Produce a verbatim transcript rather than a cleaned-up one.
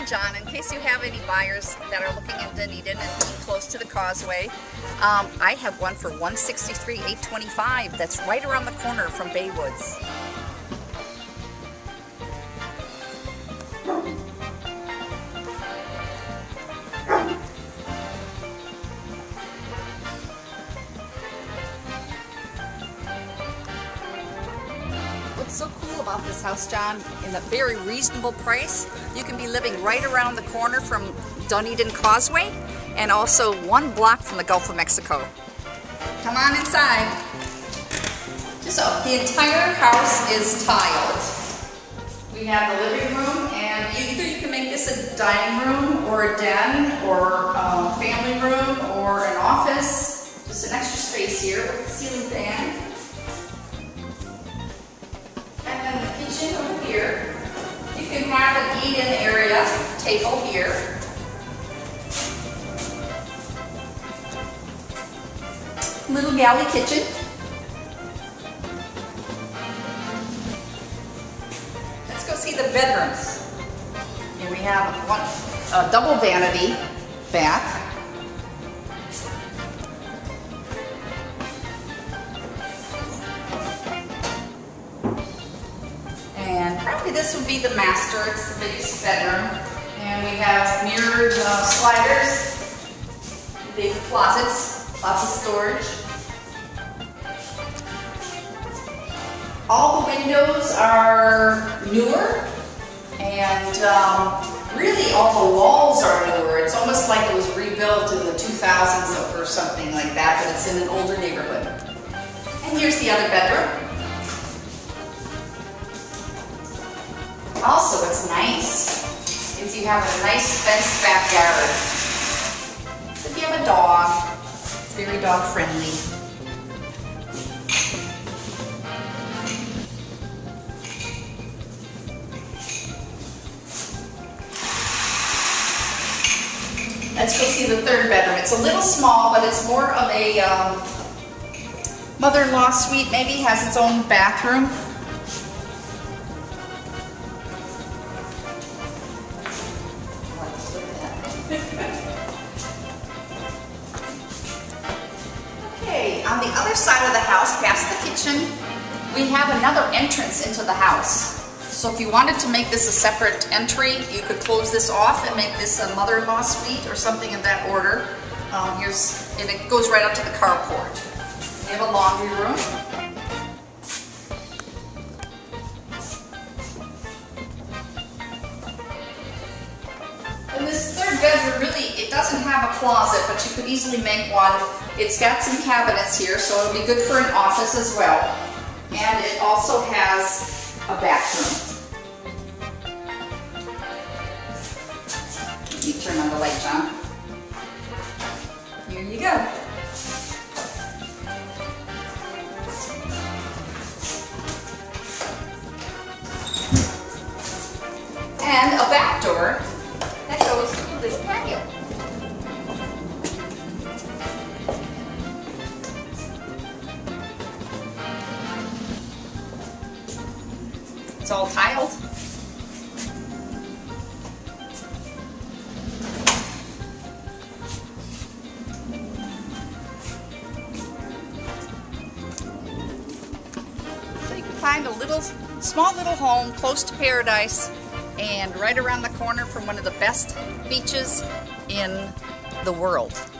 Hey John, in case you have any buyers that are looking in Dunedin and being close to the causeway, um, I have one for one sixty-three eight twenty-five. That's right around the corner from Baywoods. What's so cool about this house, John, in a very reasonable price, you can be living right around the corner from Dunedin Causeway and also one block from the Gulf of Mexico. Come on inside. So the entire house is tiled. We have the living room, and either you can make this a dining room or a den or a family room or an office. Just an extra space here with the ceiling fan. Over here, you can have an eat-in area table here. Little galley kitchen. Let's go see the bedrooms. Here we have one, a double vanity bath. This would be the master, it's the biggest bedroom, and we have mirrored uh, sliders, big closets, lots of storage. All the windows are newer, and um, really all the walls are newer. It's almost like it was rebuilt in the two thousands or something like that, but it's in an older neighborhood. And here's the other bedroom. Also, it's nice since you have a nice fenced backyard. If you have a dog, it's very dog friendly. Let's go see the third bedroom. It's a little small, but it's more of a um, mother-in-law suite. Maybe has its own bathroom. Okay, on the other side of the house, past the kitchen, we have another entrance into the house. So if you wanted to make this a separate entry, you could close this off and make this a mother-in-law suite or something in that order. Um, here's, and it goes right up to the carport. We have a laundry room. And this third bedroom, really, it doesn't have a closet, but you could easily make one. It's got some cabinets here, so it'll be good for an office as well. And it also has a bathroom. Let me turn on the light, John. Here you go. And a back door. This patio. It's all tiled. So you can find a little, small little home close to paradise, and right around the corner from one of the best beaches in the world.